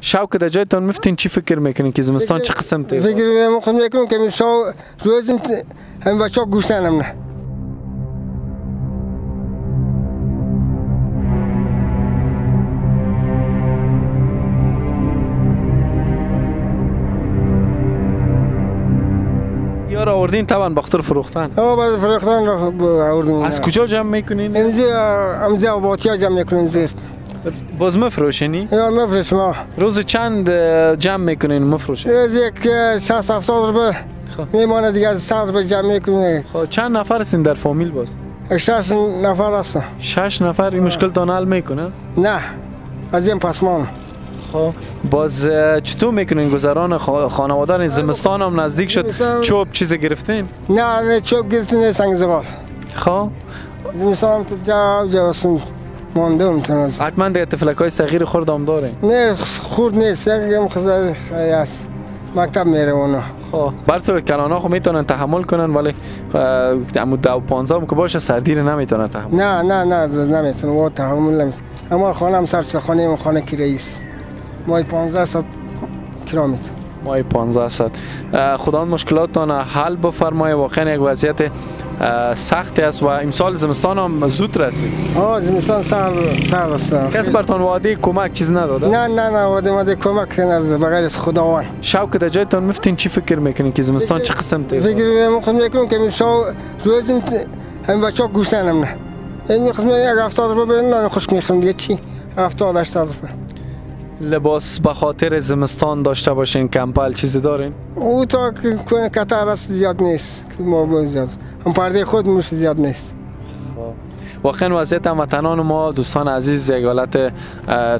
شاو کد جای تون مفتین چی فکر میکنین که زمستان چه قسم ته؟ فکر میکنم که شاو روزن هم بچه گوش نمیدن. یار آوردین توان باختر فروختن. آه باز فروختن آوردیم. از کجا جمع میکنین؟ امروز آبادیا جمع میکنیم. باز مفروشینی؟ یا مفروش ما. روز چند جمع میکنین مفروش؟ روز یک 600-700 روبل. میمونه دیگه از 100 روبل جمع میکنیم. خب چند نفر هستین در فامیل باز؟ 6 نفر هستن. 6 نفر این مشکل تان حل میکنه؟ نه. از این پسمان. خب باز چطور میکنین گذران خانوادار؟ زمستان هم نزدیک شد. چوب چیز گرفتین؟ نه چوب گرفتین نه سنگ زغال. خب زمستان تا جاستون. ماندم تناز. حتما دیگه تفلکای صغیر خوردم داره. نه خورد نیست. یکم خزر خیاس. مکتب میره اونا. خب. برطور کلانا خو میتونن تحمل کنن ولی عمود 15 که باشه سردیر نمیتونن تحمل. نه نمیتونن و تحمل نمیشه. اما خانم سرچ خانه کراییست. مای 1500 کیلومتر. مای 1500. خداوند مشکلاتتون حل بفرمایه. واقعا یک وضعیت سختی است و امسال زمستان هم زود رسید. آه زمستان سر است. کس برتان وعده کمک چیز نداده؟ نه وعده کمک نداده بغیر از خداوند. شاو که در جایتان مفتین چی فکر میکنین که زمستان چه قسم ته؟ فکر میکنم که شاو روزم هم بچا گوش نمیدن. این قسم یک 70 روبل من خوش میخوام دیگه چی؟ 70-80 روبل. لباس به خاطر زمستان داشته باشین کمپل چیزی دارین؟ او تا که کتر است زیاد نیست. ما زیاد. هم پرده خود موش زیاد نیست. واقعا وضعیت هموطنان ما دوستان عزیز یک حالت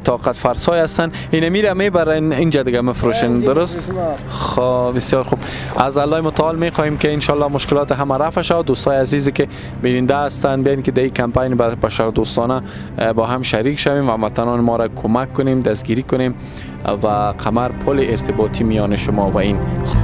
طاقت فرسای هستن. اینا میره میبرن اینجا دیگه مفروشن درست؟ خب بسیار خوب. از الله متعال میخواهیم که ان شاء الله مشکلات همه رفع شود. دوستای عزیزی که بیننده هستند بیاین که در این کمپین بشر دوستانه با هم شریک شویم و هموطنان ما را کمک کنیم، دستگیری کنیم و قمر پل ارتباطی میان شما و این